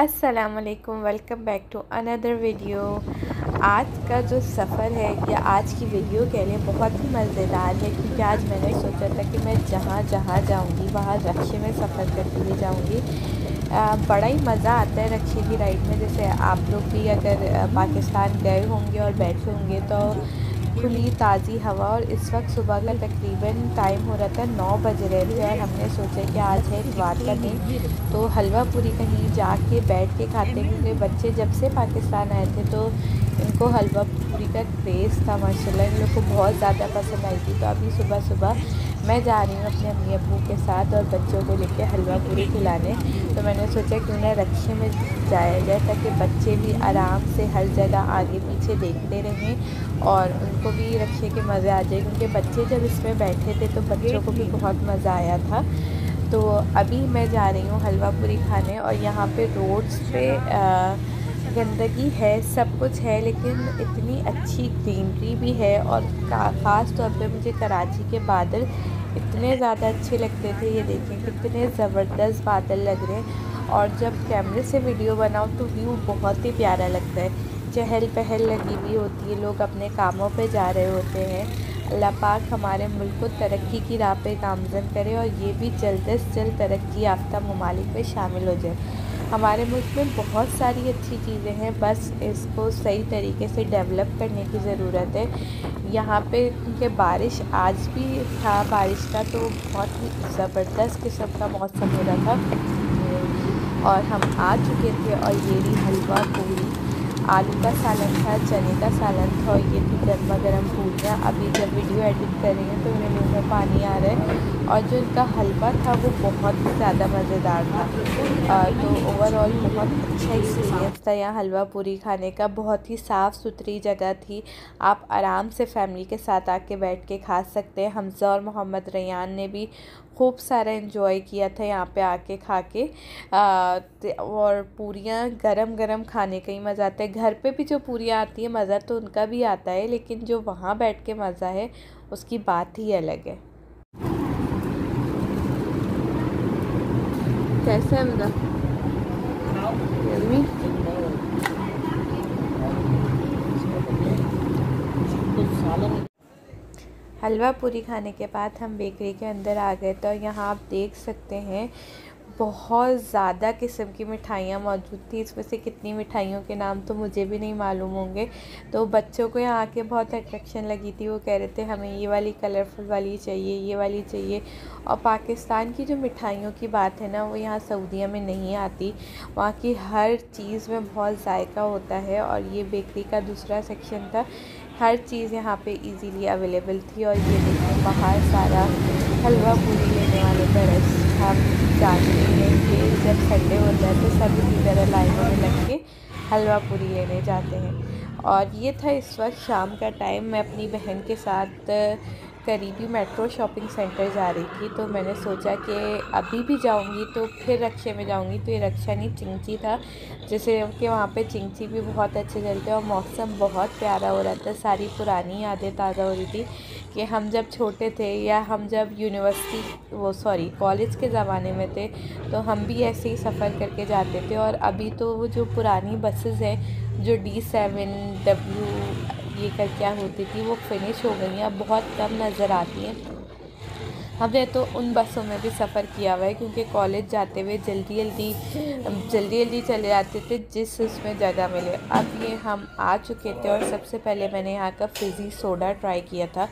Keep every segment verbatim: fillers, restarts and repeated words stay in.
अस्सलामुअलैकुम, welcome back to another video. आज का जो सफ़र है या आज की वीडियो के लिए बहुत ही मज़ेदार है, क्योंकि आज मैंने सोचा था कि मैं जहाँ जहाँ जाऊँगी वहाँ रक्शे में सफ़र करती हुई जाऊँगी। बड़ा ही मज़ा आता है रक्शे की राइड में। जैसे आप लोग भी अगर पाकिस्तान गए होंगे और बैठे होंगे तो खुली ताज़ी हवा, और इस वक्त सुबह का तकरीबन टाइम हो रहा था, नौ बज रहे थे, और हमने सोचा कि आज है इतवार का दिन तो हलवा पूरी कहीं जाके बैठ के खाते, क्योंकि बच्चे जब से पाकिस्तान आए थे तो इनको हलवा पूरी का क्रेज़ था माशाल्लाह, इन लोग को बहुत ज़्यादा पसंद आई थी। तो अभी सुबह सुबह मैं जा रही हूँ अपने अम्मी अबू के साथ और बच्चों को लेके हलवा पूरी खिलाने। तो मैंने सोचा क्यों ना रक्शे में जाया जाए ताकि बच्चे भी आराम से हर जगह आगे पीछे देखते रहें और उनको भी रक्शे के मज़े आ जाए, क्योंकि बच्चे जब इसमें बैठे थे तो बच्चों को भी बहुत मज़ा आया था। तो अभी मैं जा रही हूँ हलवा पूरी खाने, और यहाँ पर रोड्स पे गंदगी है, सब कुछ है, लेकिन इतनी अच्छी ग्रीनरी भी है। और ख़ास तौर पे मुझे कराची के बादल इतने ज़्यादा अच्छे लगते थे, ये देखें कितने ज़बरदस्त बादल लग रहे हैं। और जब कैमरे से वीडियो बनाओ तो व्यू बहुत ही प्यारा लगता है, चहल पहल लगी हुई होती है, लोग अपने कामों पे जा रहे होते हैं। अल्लाह पाक हमारे मुल्क को तरक्की की राह पे कामज़द करे और ये भी जल्द से जल्द तरक्की याफ्ता ममालिक में शामिल हो जाए। हमारे मुल्क में बहुत सारी अच्छी चीज़ें हैं, बस इसको सही तरीके से डेवलप करने की ज़रूरत है। यहाँ पे क्योंकि बारिश आज भी था, बारिश का तो बहुत ही ज़बरदस्त किस्म का मौसम हो रहा था, और हम आ चुके थे। और ये भी हलवा पूरी, आलू का सालन था, चने का सालन था, और ये भी गर्मा गर्म पूरियाँ। अभी जब वीडियो एडिट करेंगे तो मेरे मुँह में पानी आ रहा है। और जो इनका हलवा था वो बहुत ही ज़्यादा मज़ेदार था। आ, तो ओवरऑल बहुत अच्छा एक्सपीरियंस था यहाँ हलवा पूरी खाने का। बहुत ही साफ़ सुथरी जगह थी, आप आराम से फैमिली के साथ आके बैठ के खा सकते हैं। हमज़ा और मोहम्मद रैयान ने भी खूब सारा एंजॉय किया था यहाँ पे आके खा के। और पूरियाँ गरम गरम खाने का ही मज़ा आता है। घर पे भी जो पूरियाँ आती है मज़ा तो उनका भी आता है, लेकिन जो वहाँ बैठ के मज़ा है उसकी बात ही अलग है। कैसा है मज़ा? हलवा पूरी खाने के बाद हम बेकरी के अंदर आ गए थे, और यहाँ आप देख सकते हैं बहुत ज़्यादा किस्म की मिठाइयाँ मौजूद थी। इसमें से कितनी मिठाइयों के नाम तो मुझे भी नहीं मालूम होंगे। तो बच्चों को यहाँ आके बहुत अट्रैक्शन लगी थी, वो कह रहे थे हमें ये वाली कलरफुल वाली चाहिए, ये वाली चाहिए। और पाकिस्तान की जो मिठाइयों की बात है ना, वो यहाँ सऊदीया में नहीं आती, वहाँ की हर चीज़ में बहुत जायका होता है। और ये बेकरी का दूसरा सेक्शन था, हर चीज़ यहाँ पे इजीली अवेलेबल थी। और ये देखिए बाहर सारा हलवा पूरी लेने वाले बरस हम जानते हैं कि जब संडे होता है तो सभी की तरह लाइनों में लग के हलवा पूरी लेने जाते हैं। और ये था इस वक्त शाम का टाइम। मैं अपनी बहन के साथ करीबी मेट्रो शॉपिंग सेंटर जा रही थी, तो मैंने सोचा कि अभी भी जाऊंगी तो फिर रक्शे में जाऊंगी। तो ये रक्शा नहीं चिंची था, जैसे कि वहाँ पे चिंची भी बहुत अच्छे चलते, और मौसम बहुत प्यारा हो रहा था। सारी पुरानी यादें ताज़ा हो रही थी कि हम जब छोटे थे या हम जब यूनिवर्सिटी वो सॉरी कॉलेज के ज़माने में थे तो हम भी ऐसे ही सफ़र करके जाते थे। और अभी तो वो जो पुरानी बसेज़ हैं जो डी सेवन डब्ल्यू ये कर क्या होती थी वो फिनिश हो गई हैं, अब बहुत कम नज़र आती हैं। हमने तो उन बसों में भी सफ़र किया हुआ है, क्योंकि कॉलेज जाते हुए जल्दी जल्दी जल्दी जल्दी चले जाते थे जिस उसमें जगह मिले। अब ये हम आ चुके थे, और सबसे पहले मैंने यहाँ का फिज़ी सोडा ट्राई किया था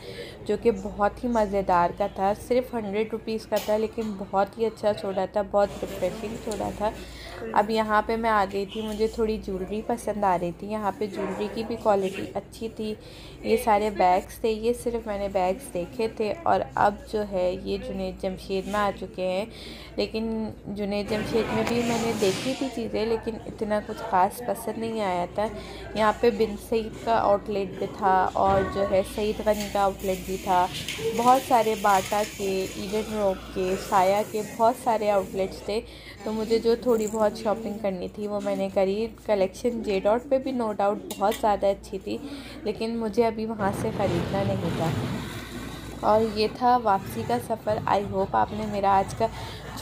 जो कि बहुत ही मज़ेदार का था। सिर्फ हंड्रेड रुपीज़ का था, लेकिन बहुत ही अच्छा सोडा था, बहुत रिफ्रेशिंग सोडा था। अब यहाँ पे मैं आ गई थी, मुझे थोड़ी ज्वेलरी पसंद आ रही थी। यहाँ पे ज्वेलरी की भी क्वालिटी अच्छी थी। ये सारे बैग्स थे, ये सिर्फ मैंने बैग्स देखे थे। और अब जो है ये जुनैद जमशेद में आ चुके हैं, लेकिन जुनैद जमशेद में भी मैंने देखी थी चीज़ें, लेकिन इतना कुछ ख़ास पसंद नहीं आया था। यहाँ पे बिन सईद का आउटलेट भी था, और जो है सईद गनी का आउटलेट भी था, बहुत सारे बाटा के, ईडन रोप के, साया के बहुत सारे आउटलेट्स थे। तो मुझे जो थोड़ी बहुत शॉपिंग करनी थी वो मैंने करी। कलेक्शन जे डॉट पे भी नो डाउट बहुत ज़्यादा अच्छी थी, लेकिन मुझे अभी वहाँ से ख़रीदना नहीं था। और ये था वापसी का सफ़र। आई होप आपने मेरा आज का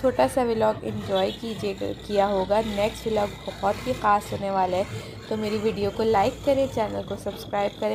छोटा सा व्लॉग एंजॉय कीजिए किया होगा। नेक्स्ट व्लॉग बहुत ही ख़ास होने वाला है, तो मेरी वीडियो को लाइक करें, चैनल को सब्सक्राइब करें।